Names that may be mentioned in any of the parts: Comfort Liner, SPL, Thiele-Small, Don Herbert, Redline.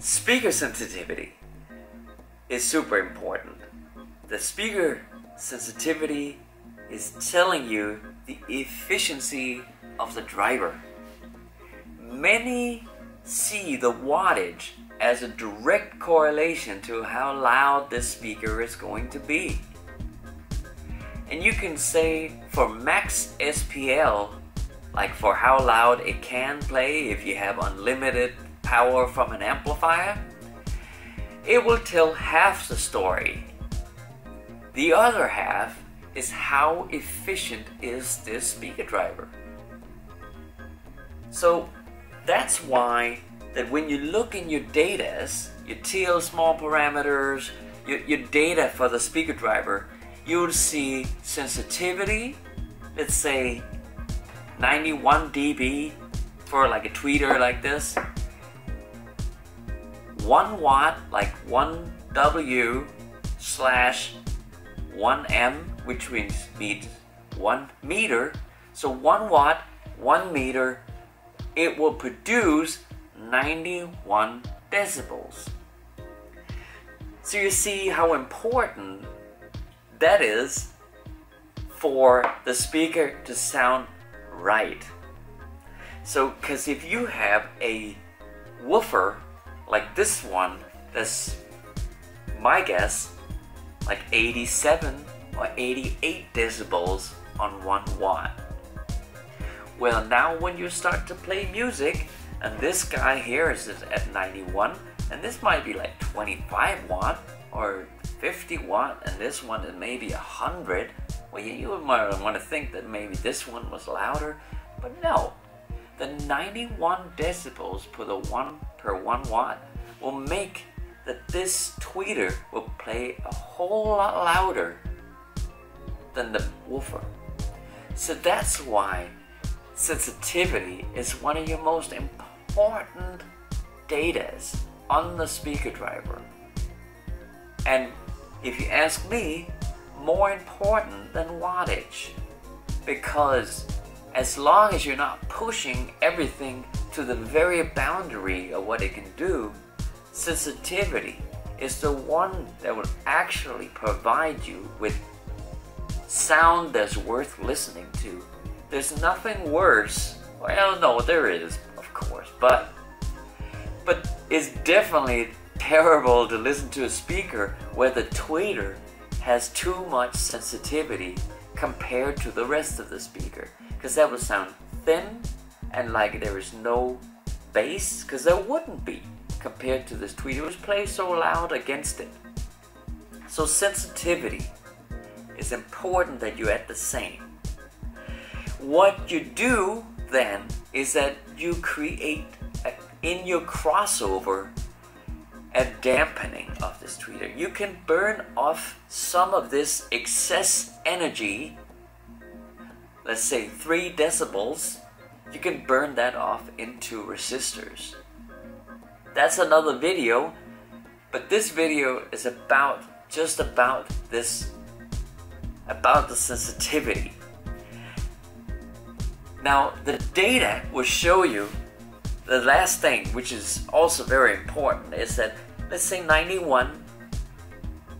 Speaker sensitivity is super important. The speaker sensitivity is telling you the efficiency of the driver. Many see the wattage as a direct correlation to how loud this speaker is going to be. And you can say for max SPL, like for how loud it can play if you have unlimited power from an amplifier, it will tell half the story. The other half is how efficient is this speaker driver. So that's why that when you look in your data, your Thiele-Small parameters, your data for the speaker driver, you'll see sensitivity, let's say 91 dB for like a tweeter like this, 1 watt like 1W/1M, which means 1 meter. So 1 watt, 1 meter, it will produce 91 decibels. So you see how important that is for the speaker to sound right. So, because if you have a woofer like this one, that's my guess, like 87 or 88 decibels on 1 watt. Well, now when you start to play music, and this guy here is at 91, and this might be like 25 watt or 50 watt, and this one is maybe 100. Well, you might want to think that maybe this one was louder, but no. The 91 decibels per one watt will make that this tweeter will play a whole lot louder than the woofer. So that's why sensitivity is one of your most important data on the speaker driver. And if you ask me, more important than wattage, because as long as you're not pushing everything to the very boundary of what it can do, sensitivity is the one that will actually provide you with sound that's worth listening to. There's nothing worse, well no, there is of course, but it's definitely terrible to listen to a speaker where the tweeter has too much sensitivity compared to the rest of the speaker, because that would sound thin and like there is no bass, because there wouldn't be compared to this tweeter which plays so loud against it. So sensitivity is important that you're at the same. What you do then is that you create in your crossover a dampening of this tweeter. You can burn off some of this excess energy, let's say 3 decibels, you can burn that off into resistors. That's another video, but this video is about the sensitivity. Now the data will show you the last thing, which is also very important, is that let's say 91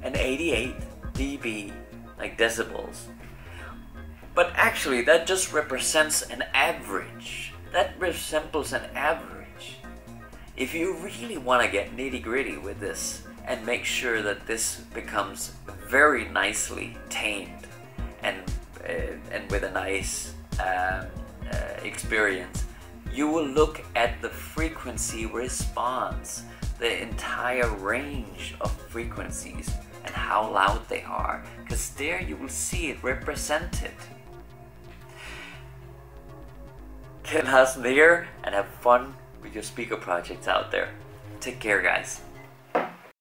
and 88 dB, like decibels. But actually that just represents an average. That resembles an average. If you really want to get nitty-gritty with this and make sure that this becomes very nicely tamed and with a nice experience, you will look at the frequency response, the entire range of frequencies and how loud they are, because there you will see it represented. Get us near and have fun with your speaker projects out there. Take care, guys.